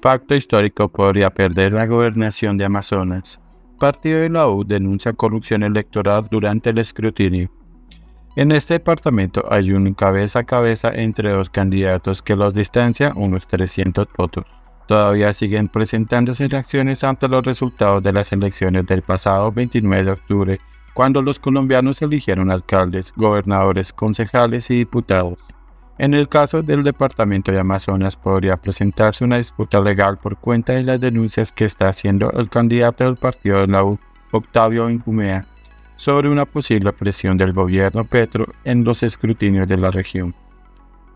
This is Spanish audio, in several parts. Pacto Histórico podría perder la gobernación de Amazonas. Partido de la U denuncia corrupción electoral durante el escrutinio. En este departamento hay un cabeza a cabeza entre dos candidatos que los distancia unos 300 votos. Todavía siguen presentándose reacciones ante los resultados de las elecciones del pasado 29 de octubre, cuando los colombianos eligieron alcaldes, gobernadores, concejales y diputados. En el caso del departamento de Amazonas podría presentarse una disputa legal por cuenta de las denuncias que está haciendo el candidato del Partido de la U, Octavio Benjumea, sobre una posible presión del gobierno Petro en los escrutinios de la región.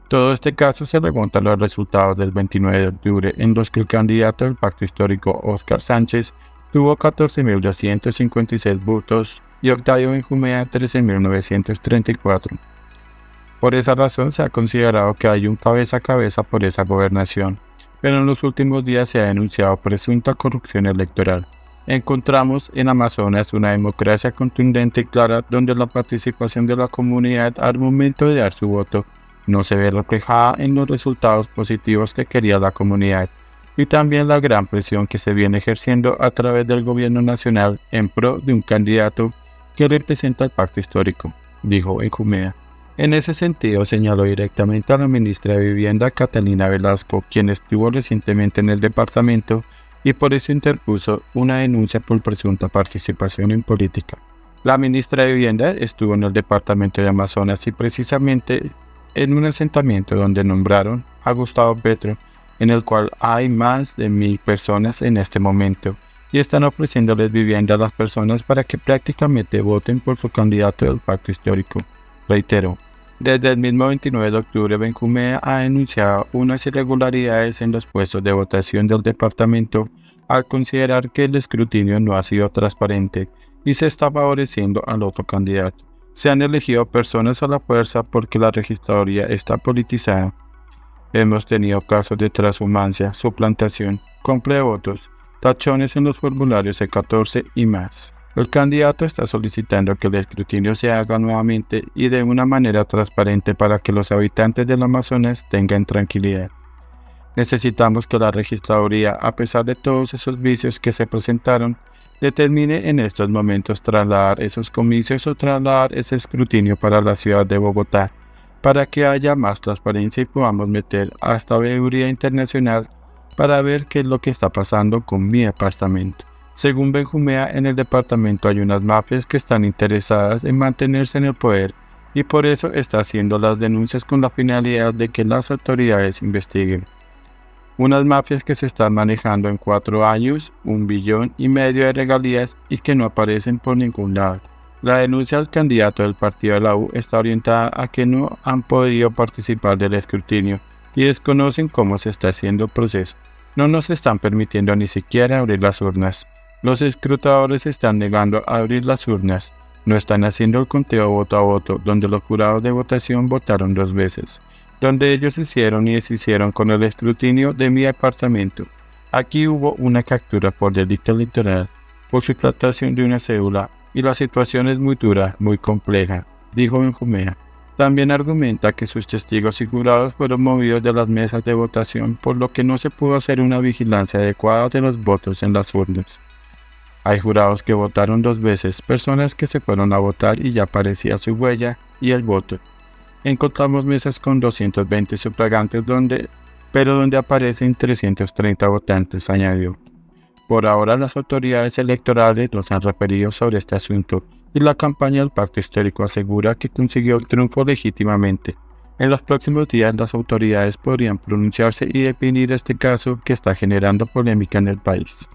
Todo este caso se remonta a los resultados del 29 de octubre en los que el candidato del Pacto Histórico, Óscar Sánchez, tuvo 14.256 votos y Octavio Benjumea 13.934. Por esa razón se ha considerado que hay un cabeza a cabeza por esa gobernación, pero en los últimos días se ha denunciado presunta corrupción electoral. Encontramos en Amazonas una democracia contundente y clara donde la participación de la comunidad al momento de dar su voto no se ve reflejada en los resultados positivos que quería la comunidad y también la gran presión que se viene ejerciendo a través del gobierno nacional en pro de un candidato que representa el Pacto Histórico, dijo Benjumea. En ese sentido, señaló directamente a la ministra de Vivienda, Catalina Velasco, quien estuvo recientemente en el departamento y por eso interpuso una denuncia por presunta participación en política. La ministra de Vivienda estuvo en el departamento de Amazonas y precisamente en un asentamiento donde nombraron a Gustavo Petro, en el cual hay más de 1.000 personas en este momento y están ofreciéndoles vivienda a las personas para que prácticamente voten por su candidato del Pacto Histórico, reiteró. Desde el mismo 29 de octubre, Benjumea ha denunciado unas irregularidades en los puestos de votación del departamento al considerar que el escrutinio no ha sido transparente y se está favoreciendo al otro candidato. Se han elegido personas a la fuerza porque la registraduría está politizada. Hemos tenido casos de transhumancia, suplantación, compra de votos, tachones en los formularios E14 y más. El candidato está solicitando que el escrutinio se haga nuevamente y de una manera transparente para que los habitantes del Amazonas tengan tranquilidad. Necesitamos que la registraduría, a pesar de todos esos vicios que se presentaron, determine en estos momentos trasladar esos comicios o trasladar ese escrutinio para la ciudad de Bogotá, para que haya más transparencia y podamos meter hasta veeduría internacional para ver qué es lo que está pasando con mi departamento. Según Benjumea, en el departamento hay unas mafias que están interesadas en mantenerse en el poder y por eso está haciendo las denuncias con la finalidad de que las autoridades investiguen. Unas mafias que se están manejando en 4 años, 1,5 billion de regalías y que no aparecen por ningún lado. La denuncia al candidato del Partido de la U está orientada a que no han podido participar del escrutinio y desconocen cómo se está haciendo el proceso. No nos están permitiendo ni siquiera abrir las urnas. Los escrutadores están negando a abrir las urnas, no están haciendo el conteo voto a voto, donde los jurados de votación votaron 2 veces, donde ellos hicieron y deshicieron con el escrutinio de mi departamento. Aquí hubo una captura por delito electoral, por suplantación de una cédula, y la situación es muy dura, muy compleja, dijo Benjumea. También argumenta que sus testigos y jurados fueron movidos de las mesas de votación, por lo que no se pudo hacer una vigilancia adecuada de los votos en las urnas. Hay jurados que votaron 2 veces, personas que se fueron a votar y ya aparecía su huella y el voto. Encontramos mesas con 220 sufragantes, pero donde aparecen 330 votantes, añadió. Por ahora las autoridades electorales nos han referido sobre este asunto y la campaña del Pacto Histórico asegura que consiguió el triunfo legítimamente. En los próximos días las autoridades podrían pronunciarse y definir este caso que está generando polémica en el país.